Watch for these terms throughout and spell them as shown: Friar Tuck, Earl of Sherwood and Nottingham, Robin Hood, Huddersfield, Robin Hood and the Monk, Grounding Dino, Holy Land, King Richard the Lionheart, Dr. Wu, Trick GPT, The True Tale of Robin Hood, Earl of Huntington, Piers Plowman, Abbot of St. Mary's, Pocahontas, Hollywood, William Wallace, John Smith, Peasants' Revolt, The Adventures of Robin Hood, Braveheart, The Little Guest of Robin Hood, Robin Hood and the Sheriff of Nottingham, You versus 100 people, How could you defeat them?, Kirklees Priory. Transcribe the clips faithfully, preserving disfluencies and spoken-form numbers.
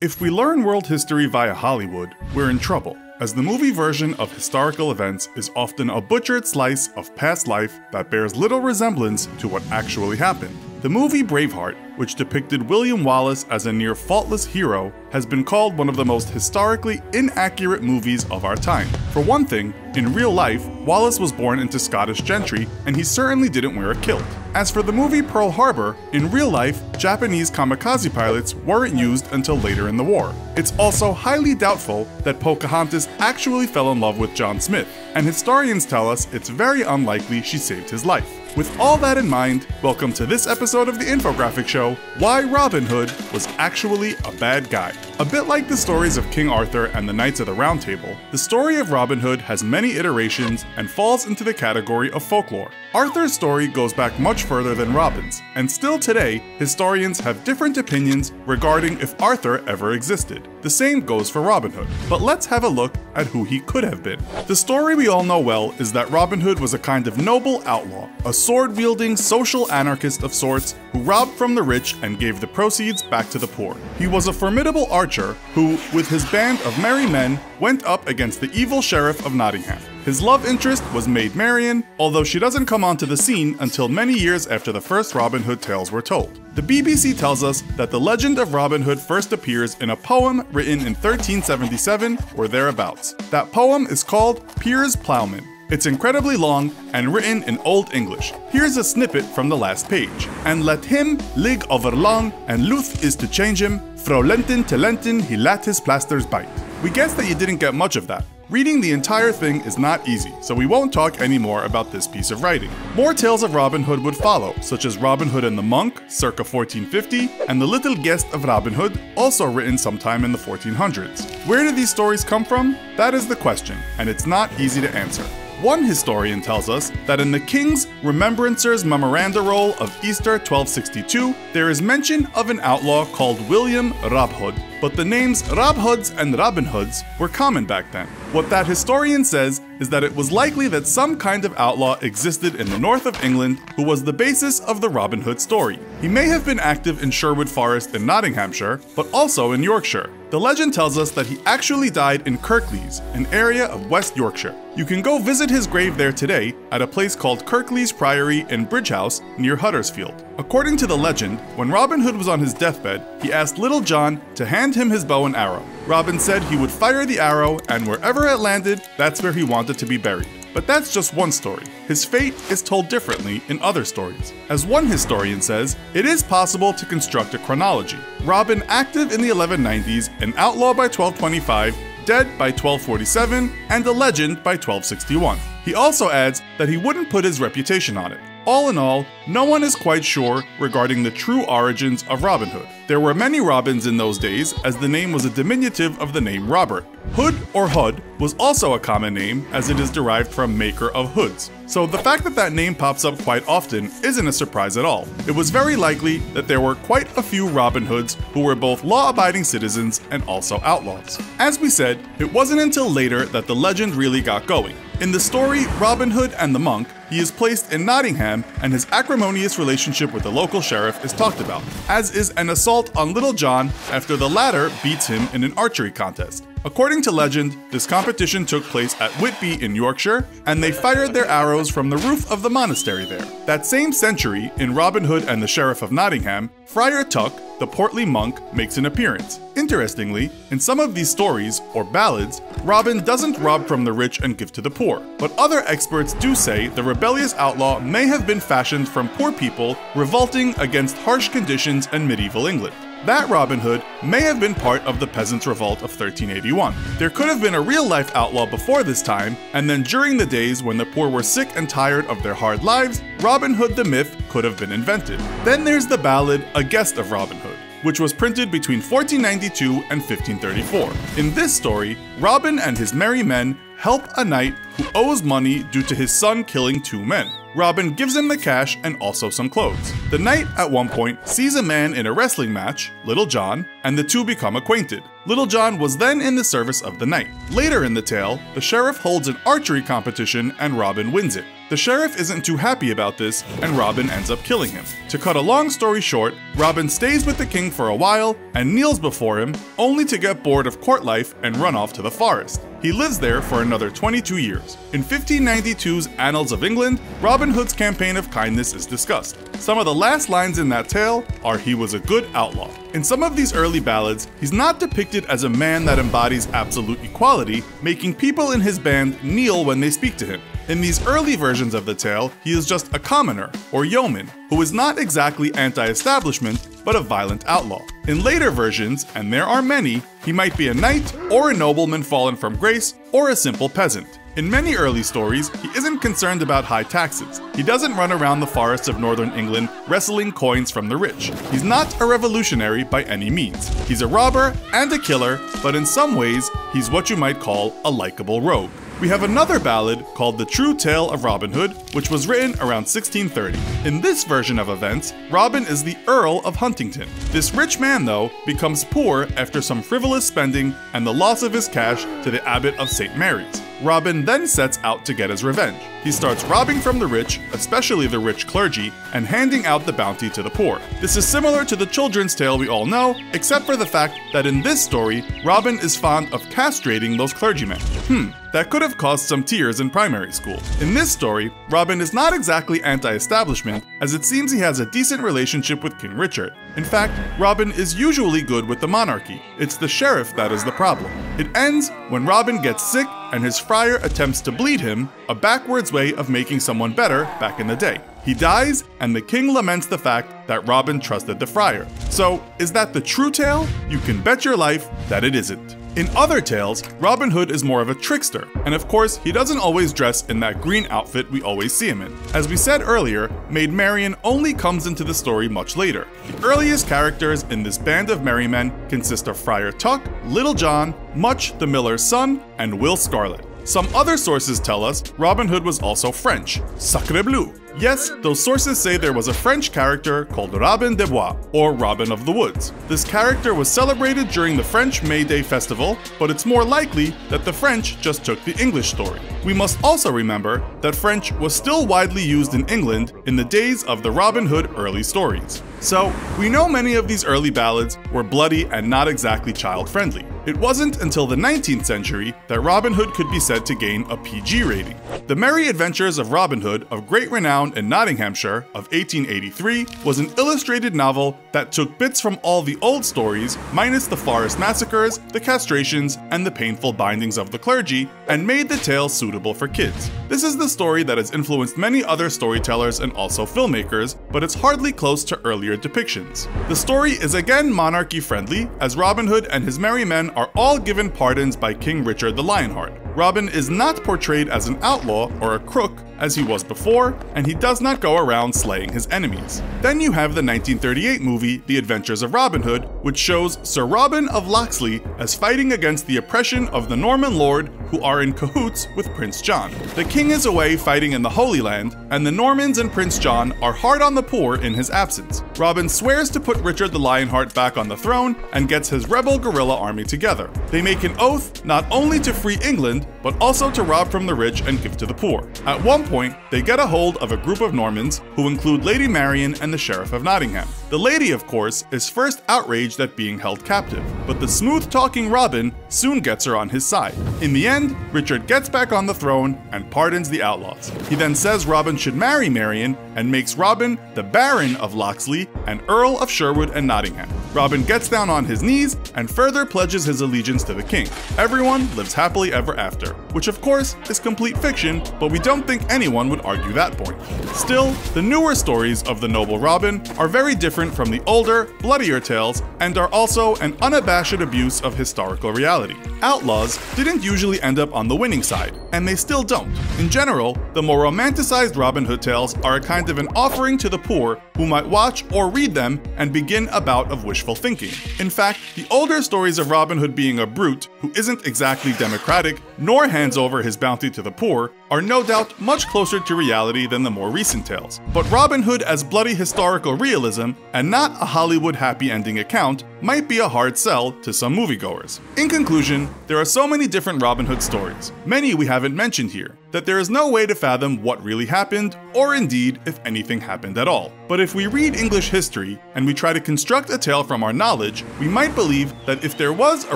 If we learn world history via Hollywood, we're in trouble, as the movie version of historical events is often a butchered slice of past life that bears little resemblance to what actually happened. The movie Braveheart, which depicted William Wallace as a near faultless hero, has been called one of the most historically inaccurate movies of our time. For one thing, in real life, Wallace was born into Scottish gentry, and he certainly didn't wear a kilt. As for the movie Pearl Harbor, in real life, Japanese kamikaze pilots weren't used until later in the war. It's also highly doubtful that Pocahontas actually fell in love with John Smith, and historians tell us it's very unlikely she saved his life. With all that in mind, welcome to this episode of the Infographics Show, Why Robin Hood Was Actually a Bad Guy. A bit like the stories of King Arthur and the Knights of the Round Table, the story of Robin Hood has many iterations and falls into the category of folklore. Arthur's story goes back much further than Robin's, and still today, historians have different opinions regarding if Arthur ever existed. The same goes for Robin Hood, but let's have a look at who he could have been. The story we all know well is that Robin Hood was a kind of noble outlaw, a sword-wielding social anarchist of sorts who robbed from the rich and gave the proceeds back to the poor. He was a formidable archer who, with his band of merry men, went up against the evil Sheriff of Nottingham. His love interest was Maid Marian, although she doesn't come onto the scene until many years after the first Robin Hood tales were told. The B B C tells us that the legend of Robin Hood first appears in a poem written in thirteen seventy-seven or thereabouts. That poem is called Piers Plowman. It's incredibly long and written in Old English. Here's a snippet from the last page. And let him lig overlong, and luth is to change him, fro lenten to lenten he lat his plasters bite. We guess that you didn't get much of that. Reading the entire thing is not easy, so we won't talk any more about this piece of writing. More tales of Robin Hood would follow, such as Robin Hood and the Monk, circa fourteen fifty, and The Little Guest of Robin Hood, also written sometime in the fourteen hundreds. Where do these stories come from? That is the question, and it's not easy to answer. One historian tells us that in the King's Remembrancer's Memoranda Roll of Easter twelve sixty-two, there is mention of an outlaw called William Rob Hood, but the names Rob Hoods and Robin Hoods were common back then. What that historian says is that it was likely that some kind of outlaw existed in the north of England who was the basis of the Robin Hood story. He may have been active in Sherwood Forest in Nottinghamshire, but also in Yorkshire. The legend tells us that he actually died in Kirklees, an area of West Yorkshire. You can go visit his grave there today at a place called Kirklees Priory in Bridge House near Huddersfield. According to the legend, when Robin Hood was on his deathbed, he asked Little John to hand him his bow and arrow. Robin said he would fire the arrow, and wherever it landed, that's where he wanted to be buried. But that's just one story. His fate is told differently in other stories. As one historian says, it is possible to construct a chronology. Robin active in the eleven nineties, an outlaw by twelve twenty-five, dead by twelve forty-seven, and a legend by twelve sixty-one. He also adds that he wouldn't put his reputation on it. All in all, no one is quite sure regarding the true origins of Robin Hood. There were many Robins in those days, as the name was a diminutive of the name Robert. Hood or Hud was also a common name, as it is derived from maker of hoods. So the fact that that name pops up quite often isn't a surprise at all. It was very likely that there were quite a few Robin Hoods who were both law-abiding citizens and also outlaws. As we said, it wasn't until later that the legend really got going. In the story Robin Hood and the Monk, he is placed in Nottingham, and his acrimonious relationship with the local sheriff is talked about, as is an assault on Little John after the latter beats him in an archery contest. According to legend, this competition took place at Whitby in Yorkshire, and they fired their arrows from the roof of the monastery there. That same century, in Robin Hood and the Sheriff of Nottingham, Friar Tuck, the portly monk, makes an appearance. Interestingly, in some of these stories, or ballads, Robin doesn't rob from the rich and give to the poor, but other experts do say the rebellious outlaw may have been fashioned from poor people revolting against harsh conditions in medieval England. That Robin Hood may have been part of the Peasants' Revolt of thirteen eighty-one. There could have been a real-life outlaw before this time, and then during the days when the poor were sick and tired of their hard lives, Robin Hood the myth could have been invented. Then there's the ballad A Guest of Robin Hood, which was printed between fourteen ninety-two and fifteen thirty-four. In this story, Robin and his merry men help a knight who owes money due to his son killing two men. Robin gives him the cash and also some clothes. The knight, at one point, sees a man in a wrestling match, Little John, and the two become acquainted. Little John was then in the service of the knight. Later in the tale, the sheriff holds an archery competition and Robin wins it. The sheriff isn't too happy about this, and Robin ends up killing him. To cut a long story short, Robin stays with the king for a while and kneels before him, only to get bored of court life and run off to the forest. He lives there for another twenty-two years. In fifteen ninety-two's Annals of England, Robin Hood's campaign of kindness is discussed. Some of the last lines in that tale are "He was a good outlaw." In some of these early ballads, he's not depicted as a man that embodies absolute equality, making people in his band kneel when they speak to him. In these early versions of the tale, he is just a commoner, or yeoman, who is not exactly anti-establishment, but a violent outlaw. In later versions, and there are many, he might be a knight, or a nobleman fallen from grace, or a simple peasant. In many early stories, he isn't concerned about high taxes. He doesn't run around the forests of northern England wresting coins from the rich. He's not a revolutionary by any means. He's a robber and a killer, but in some ways, he's what you might call a likable rogue. We have another ballad called The True Tale of Robin Hood, which was written around sixteen thirty. In this version of events, Robin is the Earl of Huntington. This rich man, though, becomes poor after some frivolous spending and the loss of his cash to the Abbot of Saint Mary's. Robin then sets out to get his revenge. He starts robbing from the rich, especially the rich clergy, and handing out the bounty to the poor. This is similar to the children's tale we all know, except for the fact that in this story, Robin is fond of castrating those clergymen. Hmm, that could have caused some tears in primary school. In this story, Robin is not exactly anti-establishment, as it seems he has a decent relationship with King Richard. In fact, Robin is usually good with the monarchy. It's the sheriff that is the problem. It ends when Robin gets sick and his friar attempts to bleed him, a backwards way of making someone better back in the day. He dies, and the king laments the fact that Robin trusted the friar. So, is that the true tale? You can bet your life that it isn't. In other tales, Robin Hood is more of a trickster, and of course, he doesn't always dress in that green outfit we always see him in. As we said earlier, Maid Marian only comes into the story much later. The earliest characters in this band of merrymen consist of Friar Tuck, Little John, Much the Miller's son, and Will Scarlet. Some other sources tell us Robin Hood was also French. Sacre bleu! Yes, those sources say there was a French character called Robin des Bois, or Robin of the Woods. This character was celebrated during the French May Day festival, but it's more likely that the French just took the English story. We must also remember that French was still widely used in England in the days of the Robin Hood early stories. So, we know many of these early ballads were bloody and not exactly child-friendly. It wasn't until the nineteenth century that Robin Hood could be said to gain a P G rating. The Merry Adventures of Robin Hood of Great Renown in Nottinghamshire of eighteen eighty-three was an illustrated novel that took bits from all the old stories, minus the forest massacres, the castrations, and the painful bindings of the clergy, and made the tale suitable for kids. This is the story that has influenced many other storytellers and also filmmakers, but it's hardly close to earlier depictions. The story is again monarchy-friendly, as Robin Hood and his merry men are all given pardons by King Richard the Lionheart. Robin is not portrayed as an outlaw or a crook as he was before, and he does not go around slaying his enemies. Then you have the nineteen thirty-eight movie The Adventures of Robin Hood, which shows Sir Robin of Loxley as fighting against the oppression of the Norman lord who are in cahoots with Prince John. The king is away fighting in the Holy Land, and the Normans and Prince John are hard on the poor in his absence. Robin swears to put Richard the Lionheart back on the throne and gets his rebel guerrilla army together. They make an oath not only to free England, but also to rob from the rich and give to the poor. At one point, they get a hold of a group of Normans, who include Lady Marian and the Sheriff of Nottingham. The lady, of course, is first outraged at being held captive, but the smooth-talking Robin soon gets her on his side. In the end, Richard gets back on the throne and pardons the outlaws. He then says Robin should marry Marian and makes Robin the Baron of Loxley and Earl of Sherwood and Nottingham. Robin gets down on his knees and further pledges his allegiance to the king. Everyone lives happily ever after, which of course is complete fiction, but we don't think anyone would argue that point. Still, the newer stories of the noble Robin are very different from the older, bloodier tales and are also an unabashed abuse of historical reality. Outlaws didn't usually end up on the winning side, and they still don't. In general, the more romanticized Robin Hood tales are a kind of an offering to the poor who might watch or read them and begin a bout of wishful thinking. In fact, the older stories of Robin Hood being a brute who isn't exactly democratic nor hands over his bounty to the poor are no doubt much closer to reality than the more recent tales, but Robin Hood as bloody historical realism, and not a Hollywood happy ending account, might be a hard sell to some moviegoers. In conclusion, there are so many different Robin Hood stories, many we haven't mentioned here, that there is no way to fathom what really happened, or indeed if anything happened at all. But if we read English history and we try to construct a tale from our knowledge, we might believe that if there was a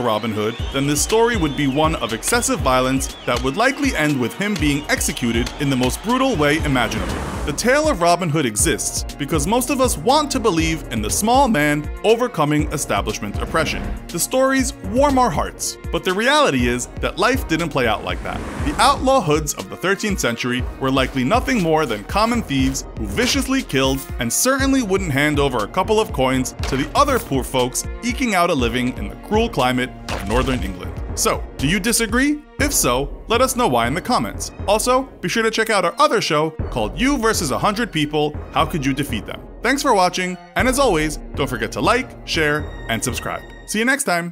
Robin Hood, then this story would be one of excessive violence that would likely end with him being executed in the most brutal way imaginable. The tale of Robin Hood exists because most of us want to believe in the small man overcoming establishment oppression. The stories warm our hearts, but the reality is that life didn't play out like that. The outlaw hoods of the thirteenth century were likely nothing more than common thieves who viciously killed and certainly wouldn't hand over a couple of coins to the other poor folks eking out a living in the cruel climate of northern England. So, do you disagree? If so, let us know why in the comments. Also, be sure to check out our other show called You versus one hundred people, How Could You Defeat Them? Thanks for watching, and as always, don't forget to like, share, and subscribe. See you next time!